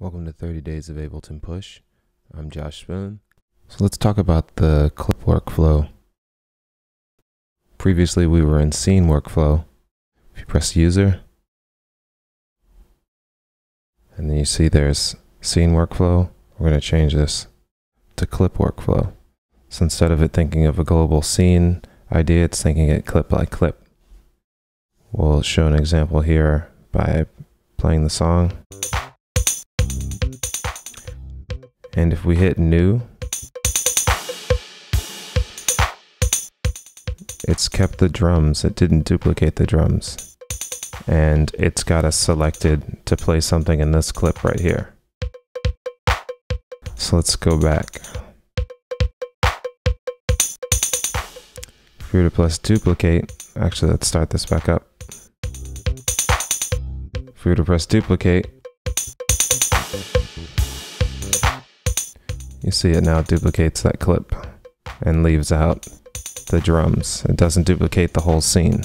Welcome to 30 Days of Ableton Push. I'm Josh Spoon. So let's talk about the clip workflow. Previously we were in scene workflow. If you press user, and then you see there's scene workflow, we're going to change this to clip workflow. So instead of it thinking of a global scene idea, it's thinking it clip by clip. We'll show an example here by playing the song. And if we hit new, it's kept the drums, it didn't duplicate the drums. And it's got us selected to play something in this clip right here. So let's go back. If we were to press duplicate, actually let's start this back up. If we were to press duplicate, you see it now duplicates that clip and leaves out the drums. It doesn't duplicate the whole scene.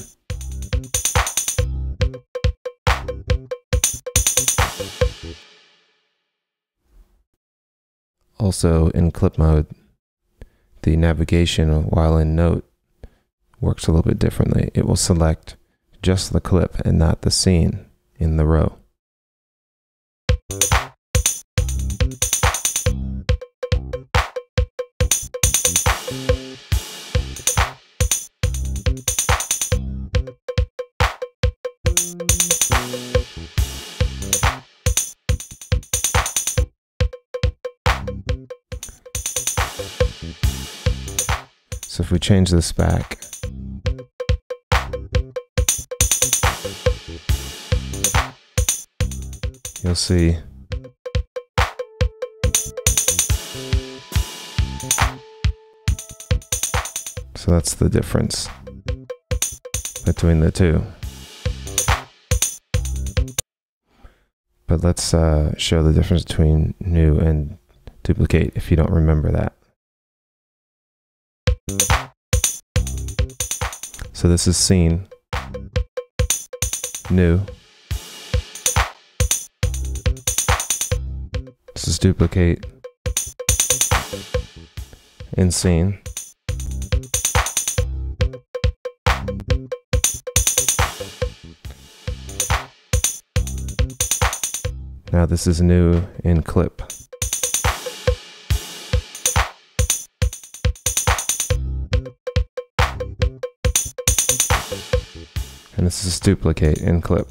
Also in clip mode, the navigation while in note works a little bit differently. It will select just the clip and not the scene in the row. So if we change this back, you'll see . So that's the difference between the two. But let's show the difference between new and duplicate if you don't remember that. So this is scene, new. This is duplicate, in scene. Now this is new in clip. And this is duplicate in clip.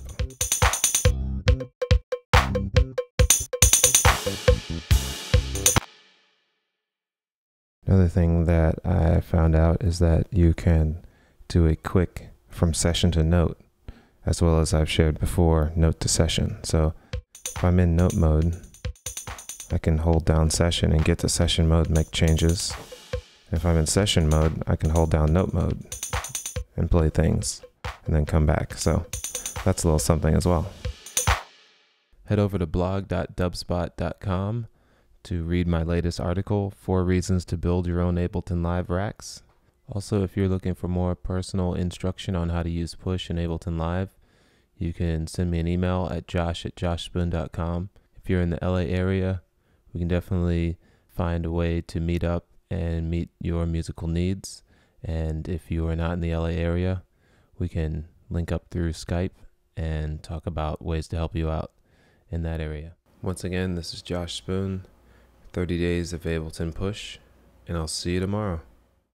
Another thing that I found out is that you can do a quick from session to note, as well as I've shared before, note to session. So if I'm in note mode, I can hold down session and get to session mode, make changes. If I'm in session mode, I can hold down note mode and play things and then come back. So that's a little something as well. Head over to blog.dubspot.com to read my latest article, 4 Reasons to Build Your Own Ableton Live Racks. Also, if you're looking for more personal instruction on how to use Push in Ableton Live, you can send me an email at josh@joshspoon.com. If you're in the LA area, we can definitely find a way to meet up and meet your musical needs. And if you are not in the LA area, we can link up through Skype and talk about ways to help you out in that area. Once again, this is Josh Spoon, 30 Days of Ableton Push, and I'll see you tomorrow.